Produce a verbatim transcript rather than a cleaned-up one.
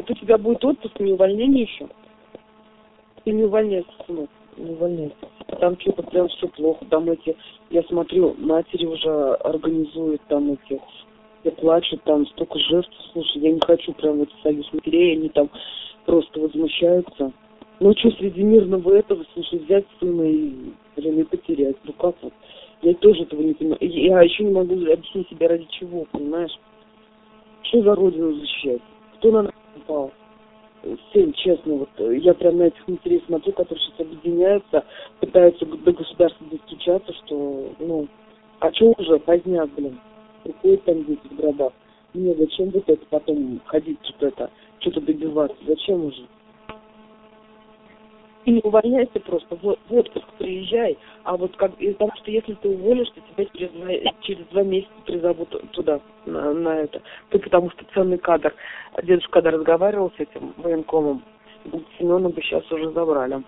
Это у тебя будет отпуск, не увольнение еще? Ты не увольняйся, сынок, не увольняйся. Там что-то прям все плохо, там эти, я смотрю, матери уже организуют там эти, все плачут, там столько жертв, слушай, я не хочу прям в этот союз матерей, они там просто возмущаются. Ну что, среди мирного этого, слушай, взять сына и, блин, и потерять, ну как вот? Я тоже этого не понимаю, я еще не могу объяснить себе ради чего, понимаешь? Что за родину защищать? Кто на нас напал? Сын, честно, вот я прям на этих матерей смотрю, которые сейчас объединяются, пытаются до государства достучаться, что, ну, а что уже, поздняк, блин, приходят там дети в городах. Мне зачем вот это потом ходить, что-то это, что-то добиваться, зачем уже? Ты не увольняйся просто, в отпуск приезжай, а вот как, потому что если ты уволишься, тебя через два, через два месяца призовут туда, на, на это. Ты потому что ценный кадр. Дедушка, когда разговаривал с этим военкомом, Семена бы сейчас уже забрали.